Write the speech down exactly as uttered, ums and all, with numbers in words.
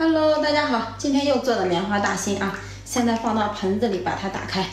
Hello， 大家好，今天又做了棉花大心啊，现在放到盆子里，把它打开。